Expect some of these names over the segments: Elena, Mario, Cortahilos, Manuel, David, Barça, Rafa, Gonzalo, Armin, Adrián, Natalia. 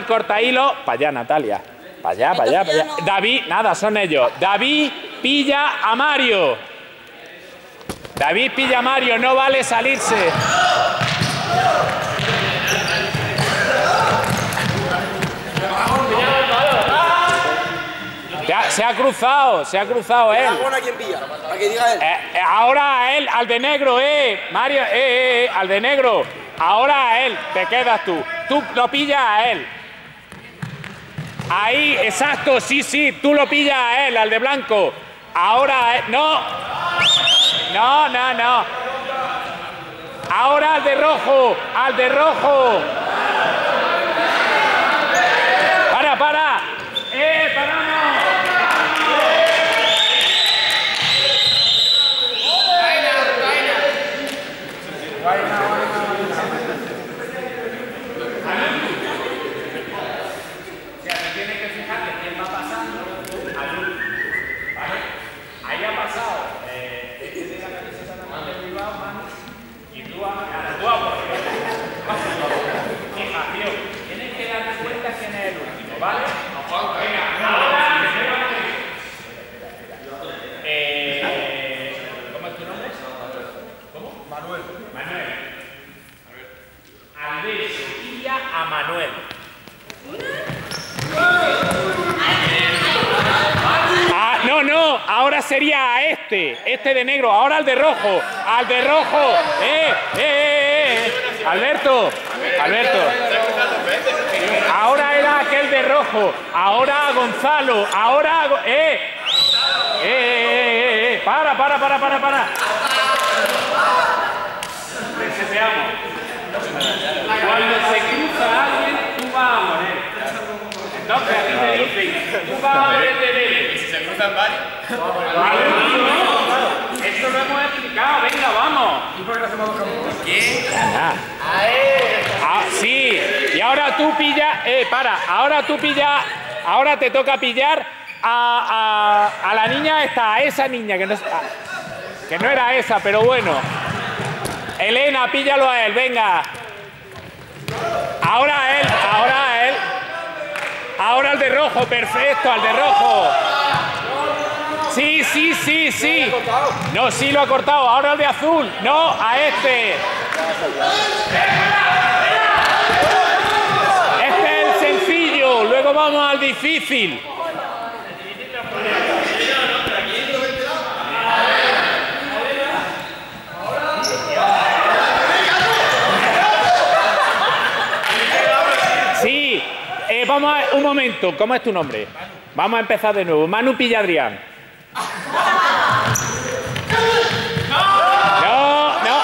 el cortahilo. Para allá, Natalia. Para allá, para allá, para allá. No. David, nada, son ellos. David pilla a Mario. David pilla a Mario, no vale salirse. Se ha cruzado él. Ahora a él, al de negro, Mario, al de negro. Ahora a él, te quedas tú. Tú lo pillas a él. Ahí, exacto, sí, tú lo pillas a él, al de blanco. Ahora a él, no. Ahora al de rojo, Para. Para. Manuel. Ah, no, ahora sería a este de negro, ahora al de rojo, Alberto. Ahora era aquel de rojo, ahora a Gonzalo, ahora a... Para. Cuando se cruza alguien, tú vas a morir. Entonces a ti te dicen, tú vas a morir de él. ¿Y si se cruzan varios? Eso lo hemos explicado, venga, vamos. ¿Y por qué hacemos dos campos? ¿Quién? Sí, y ahora tú pillas, ahora te toca pillar a la niña esta, a esa niña, que no era esa, pero bueno. Elena, píllalo a él, venga. Ahora él. Ahora al de rojo, perfecto, al de rojo. Sí. No, sí lo ha cortado. Ahora al de azul. No, a este. Este es el sencillo. Luego vamos al difícil. Vamos a, un momento, ¿cómo es tu nombre? Manu. Vamos a empezar de nuevo. Manu pilla a Adrián. No.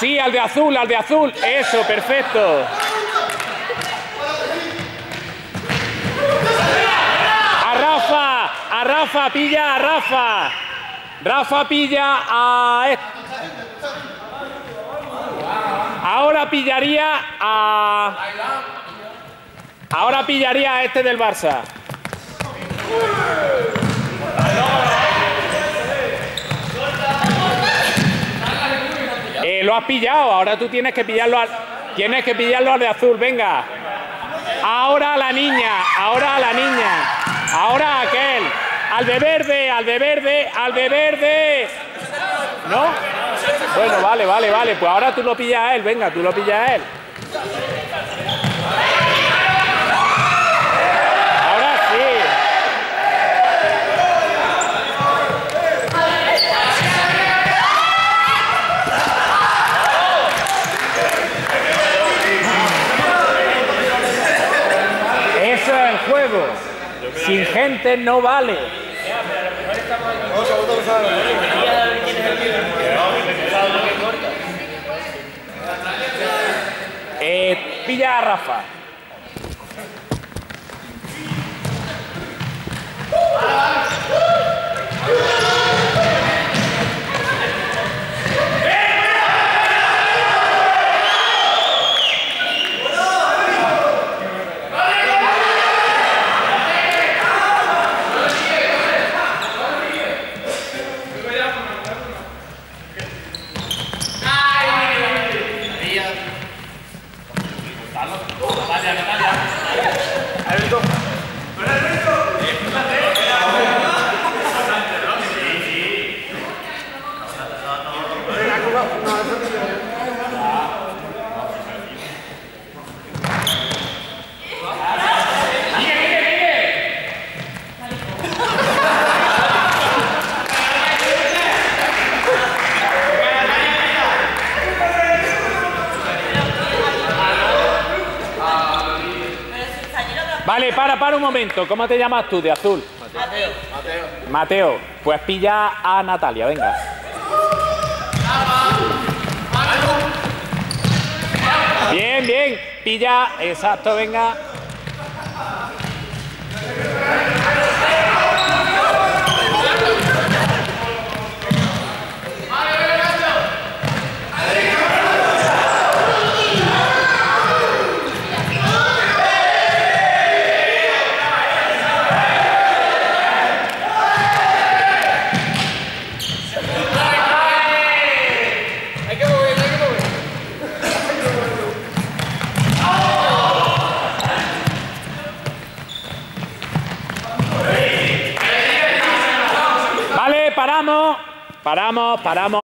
Sí, al de azul. Eso, perfecto. A Rafa, pilla a Rafa. Rafa pilla a... Ahora pillaría a... Ahora pillaría a este del Barça. Lo has pillado, ahora tú tienes que pillarlo al de azul, venga. Ahora a la niña. Ahora a aquel. Al de verde. ¿No? Bueno, vale. Pues ahora tú lo pillas a él, venga, tú lo pillas a él. Sin gente no vale. Pilla a Rafa. Natalia. Alberto. ¡Pero Alberto! Vale, para un momento. ¿Cómo te llamas tú, de azul? Mateo. Mateo, pues pilla a Natalia, venga. Bien, bien. Pilla, exacto, venga. Paramos.